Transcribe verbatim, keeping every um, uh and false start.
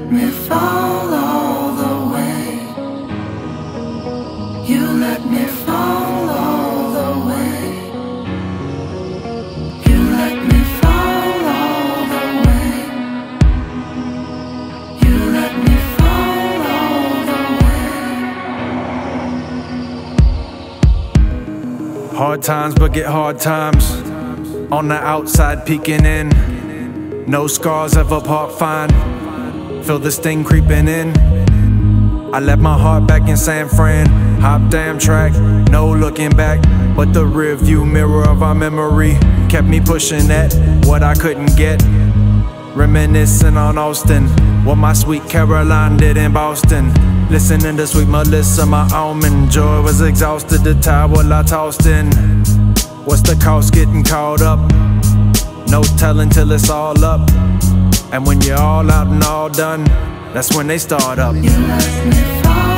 let me fall all the way. You let me fall all the way. You let me fall all the way. You let me fall all the way. Hard times but get hard times. On the outside peeking in. No scars ever part fine. Feel this thing creeping in. I left my heart back in San Fran. Hop damn track, no looking back. But the rear view mirror of our memory kept me pushing at what I couldn't get. Reminiscing on Austin, what my sweet Caroline did in Boston. Listening to sweet Melissa, my almond joy was exhausted. The towel I tossed in. What's the cost getting caught up? No telling till it's all up. And when you're all out and all done, that's when they start up. You let me fall.